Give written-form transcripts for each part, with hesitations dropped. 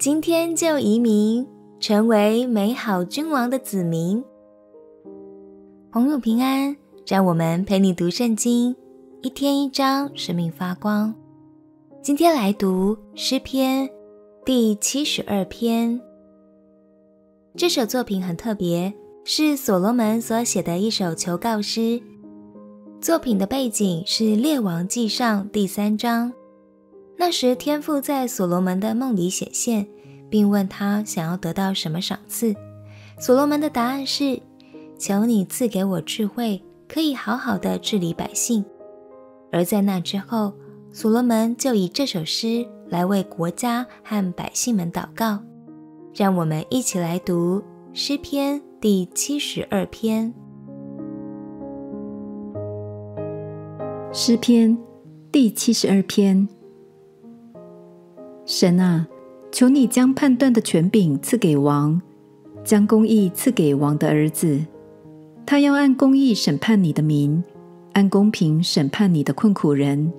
今天就移民，成为美好君王的子民。朋友平安，让我们陪你读圣经，一天一章，生命发光。今天来读诗篇第72篇。这首作品很特别，是所罗门所写的一首求告诗。作品的背景是列王纪上第3章，那时天父在所罗门的梦里显现，并问他想要得到什么赏赐。所罗门的答案是，求你赐给我智慧，可以好好的治理百姓。而在那之后，所罗门就以这首诗来为国家和百姓们祷告。让我们一起来读诗篇第72篇。诗篇第72篇。神啊，求你将判断的权柄赐给王，将公义赐给王的儿子。他要按公义审判你的民，按公平审判你的困苦人。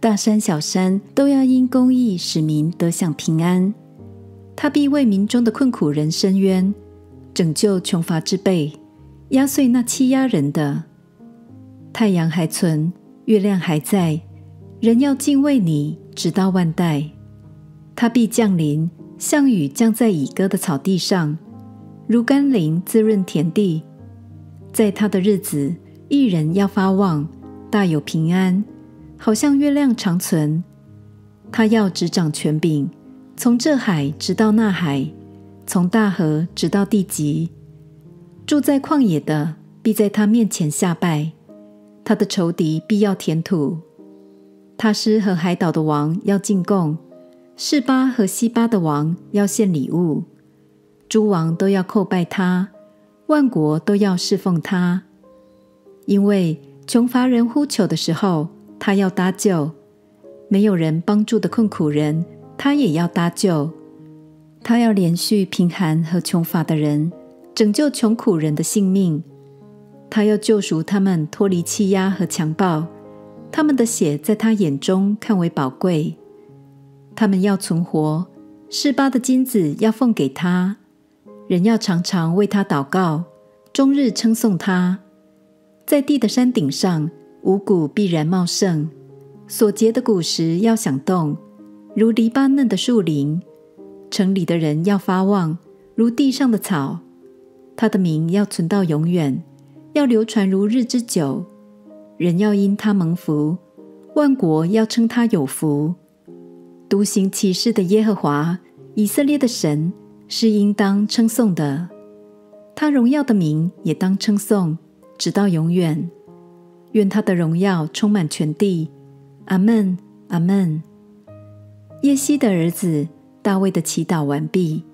大山小山都要因公义使民得享平安。他必为民中的困苦人伸冤，拯救穷乏之辈，压碎那欺压人的。太阳还存，月亮还在，人要敬畏你，直到万代。他必降临，像雨降在已割的草地上，如甘霖滋润田地。在他的日子，一人要发旺，大有平安，好像月亮长存。他要执掌权柄，从这海直到那海，从大河直到地极。住在旷野的必在他面前下拜，他的仇敌必要填土。他施和海岛的王要进贡，示巴和西巴的王要献礼物。诸王都要叩拜他，万国都要侍奉他。因为穷乏人呼求的时候，他要搭救；没有人帮助的困苦人，他也要搭救。他要连续贫寒和穷乏的人，拯救穷苦人的性命。他要救赎他们脱离欺压和强暴，他们的血在他眼中看为宝贵。他们要存活，示巴的金子要奉给他。人要常常为他祷告，终日称颂他。在地的山顶上，五谷必然茂盛，所结的果实要响动，如黎巴嫩的树林。城里的人要发旺，如地上的草。他的名要存到永远，要流传如日之久。人要因他蒙福，万国要称他有福。独行其事的耶和华，以色列的神，是应当称颂的。他荣耀的名也当称颂，直到永远。愿他的荣耀充满全地。阿们，阿们。耶西的儿子大卫的祈祷完毕。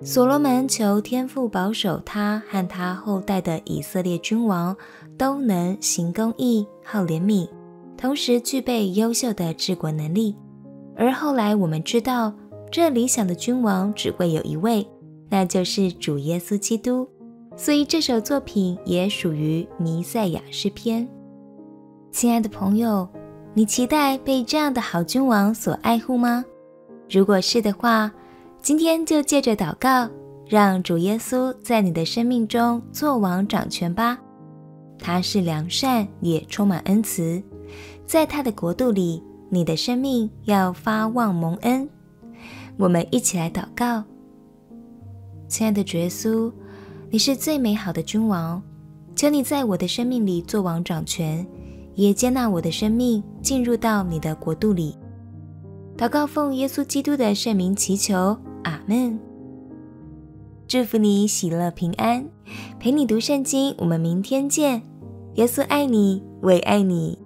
所罗门求天父保守他和他后代的以色列君王都能行公义、好怜悯，同时具备优秀的治国能力。而后来我们知道，这理想的君王只会有一位，那就是主耶稣基督。所以这首作品也属于弥赛亚诗篇。亲爱的朋友，你期待被这样的好君王所爱护吗？如果是的话，今天就借着祷告，让主耶稣在你的生命中作王掌权吧。他是良善，也充满恩慈。在他的国度里，你的生命要发旺蒙恩。我们一起来祷告。亲爱的主耶稣，你是最美好的君王，求你在我的生命里作王掌权，也接纳我的生命进入到你的国度里。祷告奉耶稣基督的圣名祈求，阿们。祝福你喜乐平安，陪你读圣经，我们明天见。耶稣爱你，我也爱你。